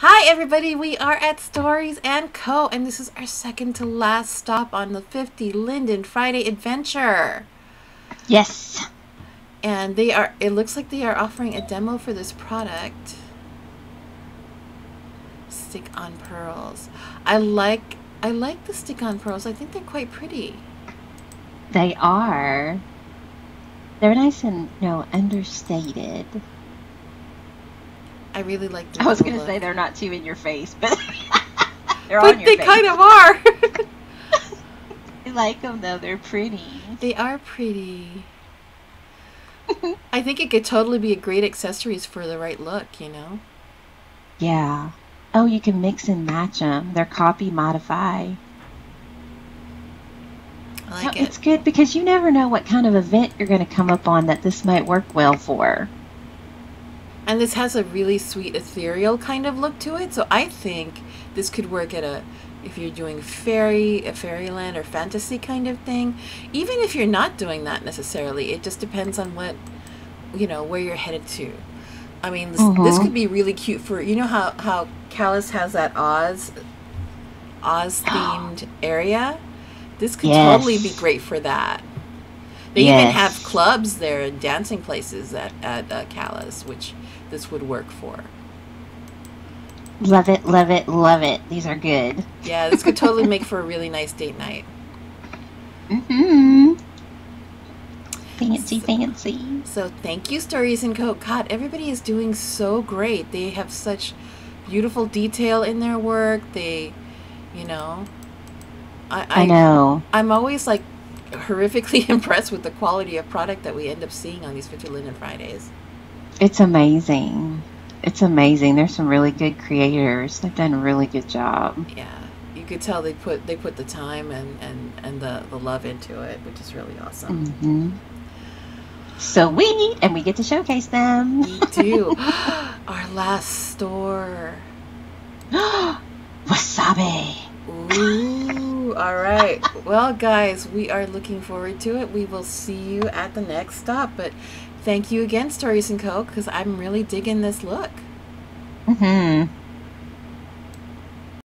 Hi everybody, we are at Stories & Co and this is our second to last stop on the 50 Linden Friday adventure. Yes. And it looks like they are offering a demo for this product. Stick-on pearls. I like the stick-on pearls. I think they're quite pretty. They are. They're nice and understated. I really like the I was gonna say they're not too in your face, but they're on your face. But they kind of are. I like them though. They're pretty. They are pretty. I think it could totally be a great accessories for the right look, you know? Yeah. Oh, you can mix and match them. They're copy, modify. I like it. It's good because you never know what kind of event you're going to come up on that this might work well for. And this has a really sweet ethereal kind of look to it, so I think this could work at if you're doing fairyland or fantasy kind of thing. Even if you're not doing that necessarily, it just depends on what where you're headed to. I mean, this could be really cute for how Kallus has that Oz themed area. This could totally be great for that. They even have clubs there and dancing places at Kallus, which this would work for. Love it, love it, love it. These are good. Yeah, this could totally make for a really nice date night. Mm-hmm. Fancy, fancy. So thank you, Stories & Co. God, everybody is doing so great. They have such beautiful detail in their work. They, I know. I'm always like, horrifically impressed with the quality of product that we end up seeing on these 50 Linden Fridays. It's amazing. It's amazing. There's some really good creators. They've done a really good job. Yeah. You could tell they put the time and the love into it, which is really awesome. Mm-hmm. So we get to showcase them. We do. Our last store. Wasabi. Ooh. All right. Well, guys, we are looking forward to it. We will see you at the next stop. But thank you again, Stories & Co, because I'm really digging this look. Mm-hmm.